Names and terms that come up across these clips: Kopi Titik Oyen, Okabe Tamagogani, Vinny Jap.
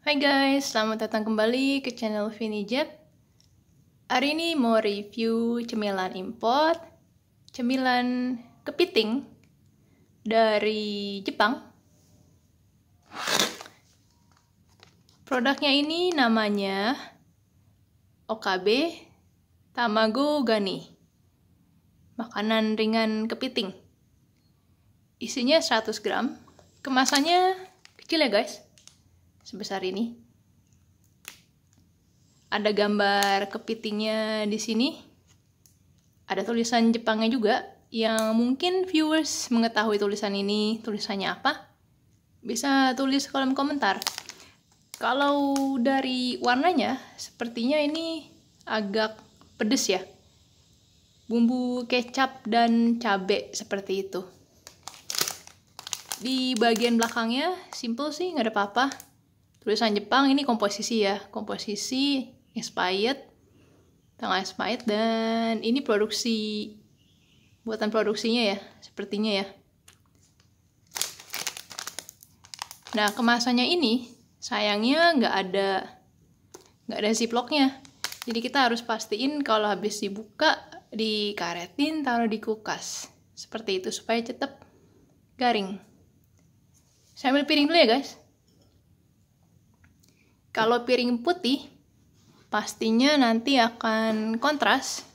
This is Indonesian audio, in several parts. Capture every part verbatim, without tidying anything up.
Hai guys, selamat datang kembali ke channel Vinny Jap. Hari ini mau review cemilan import, cemilan kepiting dari Jepang. Produknya ini namanya Okabe Tamagogani, makanan ringan kepiting. Isinya seratus gram, kemasannya kecil ya guys, sebesar ini. Ada gambar kepitingnya di sini. Ada tulisan Jepangnya juga yang mungkin viewers mengetahui tulisan ini, tulisannya apa? Bisa tulis kolom komentar. Kalau dari warnanya sepertinya ini agak pedes ya. Bumbu kecap dan cabe seperti itu. Di bagian belakangnya simple sih, nggak ada apa-apa. Tulisan Jepang ini komposisi ya, komposisi expired, tanggal expired, dan ini produksi, buatan produksinya ya, sepertinya ya. Nah, kemasannya ini sayangnya nggak ada nggak ada ziploknya, jadi kita harus pastiin kalau habis dibuka dikaretin, taruh di kulkas seperti itu supaya tetap garing. Saya ambil piring dulu ya guys. Kalau piring putih, pastinya nanti akan kontras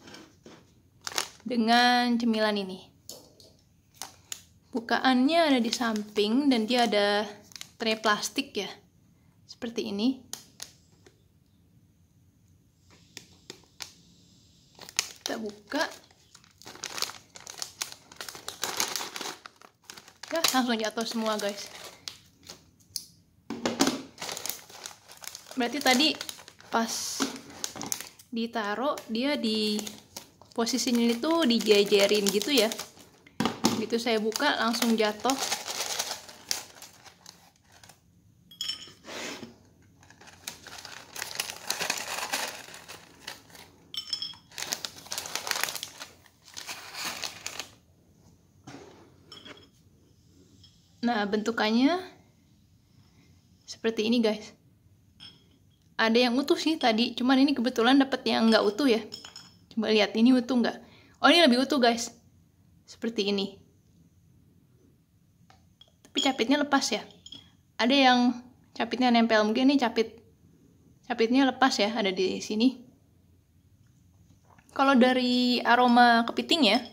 dengan cemilan ini. Bukaannya ada di samping dan dia ada tray plastik ya, seperti ini. Kita buka. Ya, langsung jatuh semua guys. Berarti tadi pas ditaruh dia di posisinya itu dijejerin gitu ya. Gitu saya buka langsung jatuh. Nah, bentukannya seperti ini guys. Ada yang utuh sih tadi, cuman ini kebetulan dapat yang nggak utuh ya. Coba lihat, ini utuh nggak? Oh, ini lebih utuh guys. Seperti ini. Tapi capitnya lepas ya. Ada yang capitnya nempel, mungkin ini capit. Capitnya lepas ya, ada di sini. Kalau dari aroma kepitingnya,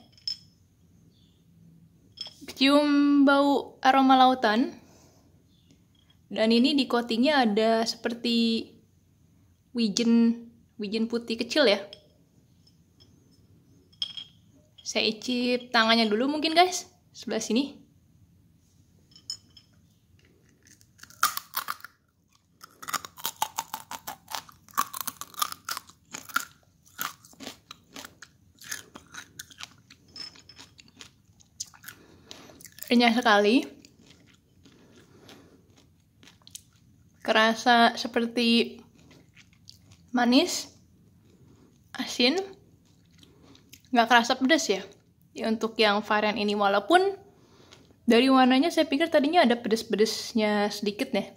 cium bau aroma lautan. Dan ini di coatingnya ada seperti wijen wijen putih kecil ya. Saya icip tangannya dulu mungkin guys, sebelah sini. Renyah sekali. Kerasa seperti manis, asin, nggak kerasa pedas ya. Ya, untuk yang varian ini, walaupun dari warnanya saya pikir tadinya ada pedas-pedasnya sedikit nih.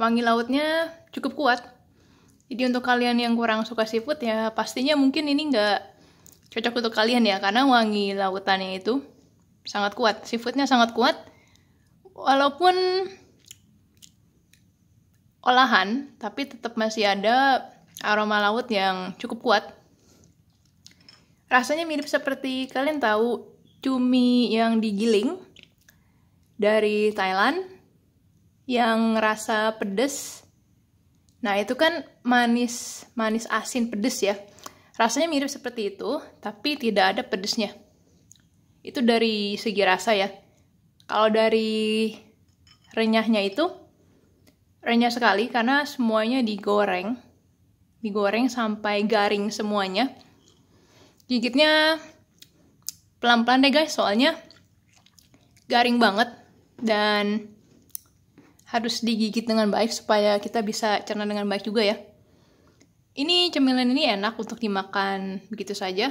Wangi lautnya cukup kuat. Jadi untuk kalian yang kurang suka seafood ya, pastinya mungkin ini nggak cocok untuk kalian ya, karena wangi lautannya itu sangat kuat, seafoodnya sangat kuat. Walaupun olahan, tapi tetap masih ada aroma laut yang cukup kuat. Rasanya mirip seperti, kalian tahu cumi yang digiling dari Thailand, yang rasa pedas Nah, itu kan manis, manis asin pedes ya. Rasanya mirip seperti itu, tapi tidak ada pedesnya. Itu dari segi rasa ya. Kalau dari renyahnya itu, renyah sekali karena semuanya digoreng. Digoreng sampai garing semuanya. Gigitnya pelan-pelan deh guys, soalnya garing banget. Dan harus digigit dengan baik supaya kita bisa cerna dengan baik juga ya. Ini cemilan ini enak untuk dimakan begitu saja,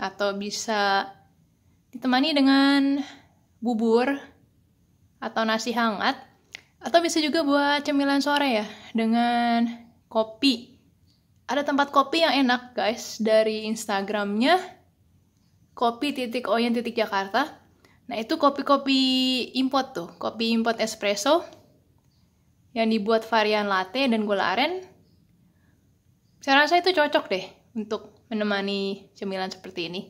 atau bisa ditemani dengan bubur atau nasi hangat, atau bisa juga buat cemilan sore ya dengan kopi. Ada tempat kopi yang enak guys dari Instagramnya Kopi Titik Oyen Titik Jakarta. Nah itu kopi-kopi import tuh, kopi import espresso yang dibuat varian latte dan gula aren. Saya rasa itu cocok deh untuk menemani cemilan seperti ini.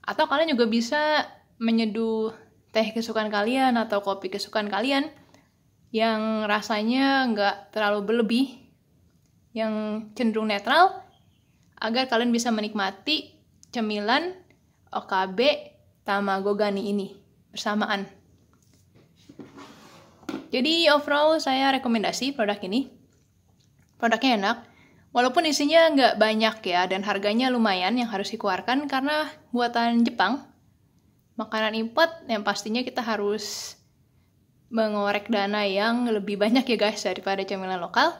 Atau kalian juga bisa menyeduh teh kesukaan kalian atau kopi kesukaan kalian yang rasanya nggak terlalu berlebih, yang cenderung netral, agar kalian bisa menikmati cemilan Okabe Tamagogani ini bersamaan. Jadi overall saya rekomendasi produk ini. Produknya enak, walaupun isinya nggak banyak ya, dan harganya lumayan yang harus dikeluarkan karena buatan Jepang. Makanan import yang pastinya kita harus mengorek dana yang lebih banyak ya guys daripada cemilan lokal.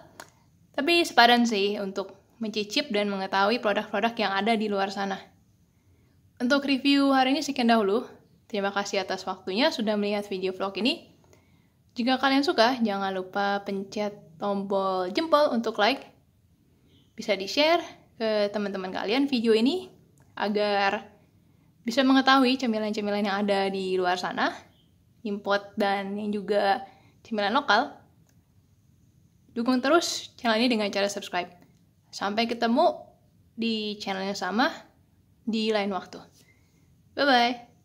Tapi sepadan sih untuk mencicip dan mengetahui produk-produk yang ada di luar sana. Untuk review hari ini sekian dahulu. Terima kasih atas waktunya sudah melihat video vlog ini. Jika kalian suka, jangan lupa pencet tombol jempol untuk like. Bisa di-share ke teman-teman kalian video ini agar bisa mengetahui cemilan-cemilan yang ada di luar sana, import dan yang juga cemilan lokal. Dukung terus channel ini dengan cara subscribe. Sampai ketemu di channel yang sama di lain waktu. Bye-bye!